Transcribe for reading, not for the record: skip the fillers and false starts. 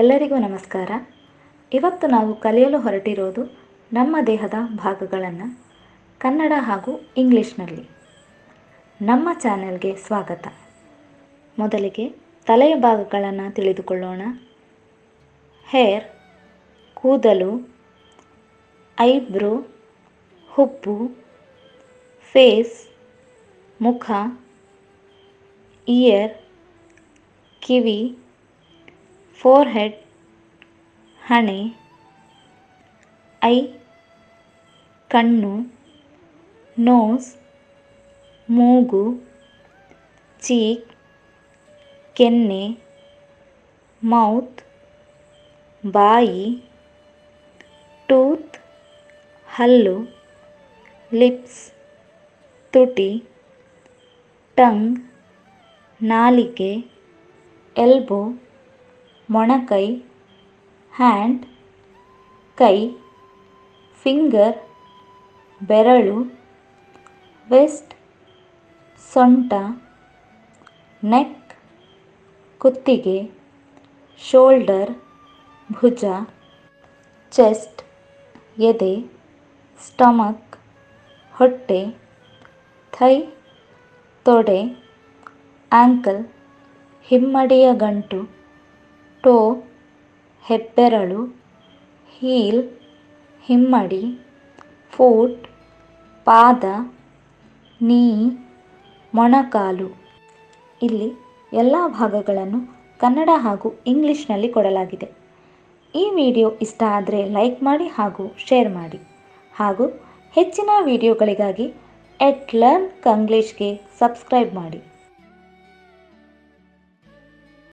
ಎಲ್ಲರಿಗೂ ನಮಸ್ಕಾರ। ಇವತ್ತು ನಾವು ಕಲಿಯಲು ಹೊರಟಿರೋದು ನಮ್ಮ ದೇಹದ ಭಾಗಗಳನ್ನು ಕನ್ನಡ ಹಾಗೂ ಇಂಗ್ಲಿಷ್ನಲ್ಲಿ। ನಮ್ಮ ಚಾನೆಲ್ಗೆ ಸ್ವಾಗತ। ಮೊದಲಿಗೆ ತಲೆಯ ಭಾಗಗಳನ್ನು ತಿಳಿದುಕೊಳ್ಳೋಣ। ಹೇರ್, ಕೂದಲು, ಐಬ್ರೋ, ಹುಬ್ಬು, ಫೇಸ್, ಮುಖ, ಇಯರ್, ಕಿವಿ, ಫೋರ್ಹೆಡ್, ಹಣೆ, ಐ ಕಣ್ಣು, ನೋಸ್ ಮೂಗು, ಚೀಕ್ ಕೆನ್ನೆ, ಮೌತ್ ಬಾಯಿ, ಟೂತ್ ಹಲ್ಲು, ಲಿಪ್ಸ್ ತುಟಿ, ಟಂಗ್ ನಾಲಿಗೆ, ಎಲ್ಬೋ ಮೊಣಕೈ, ಹ್ಯಾಂಡ್ ಕೈ, ಫಿಂಗರ್ ಬೆರಳು, ವೆಸ್ಟ್ ಸೊಂಟ, ನೆಕ್ ಕುತ್ತಿಗೆ, ಶೋಲ್ಡರ್ ಭುಜ, ಚೆಸ್ಟ್ ಎದೆ, ಸ್ಟಮಕ್ ಹೊಟ್ಟೆ, ಥೈ ತೊಡೆ, ಆಂಕಲ್ ಹಿಮ್ಮಡಿಯ ಗಂಟು, ಟೋ ಹೆಬ್ಬೆರಳು, ಹೀಲ್ ಹಿಮ್ಮಡಿ, ಫೂಟ್ ಪಾದ, ನೀ ಮೊಣಕಾಲು। ಇಲ್ಲಿ ಎಲ್ಲ ಭಾಗಗಳನ್ನು ಕನ್ನಡ ಹಾಗೂ ಇಂಗ್ಲಿಷ್ನಲ್ಲಿ ಕೊಡಲಾಗಿದೆ। ಈ ವಿಡಿಯೋ ಇಷ್ಟ ಆದರೆ ಲೈಕ್ ಮಾಡಿ ಹಾಗೂ ಶೇರ್ ಮಾಡಿ, ಹಾಗೂ ಹೆಚ್ಚಿನ ವಿಡಿಯೋಗಳಿಗಾಗಿ @ ಲರ್ನ್ ಕಂಗ್ಲೀಷ್ಗೆ ಸಬ್ಸ್ಕ್ರೈಬ್ ಮಾಡಿ।